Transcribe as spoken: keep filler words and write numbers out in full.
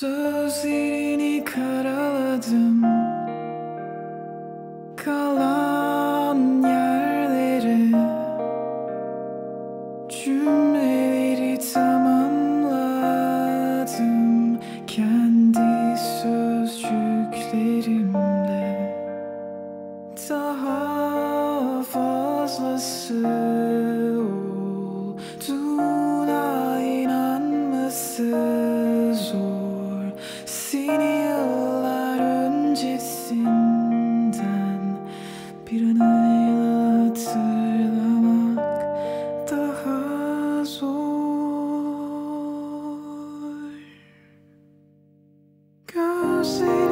Sözlerini karaladım, kalan yerlere cümleleri tamamladım kendi sözcüklerimle. Daha fazlası olduğuna inanması I'll say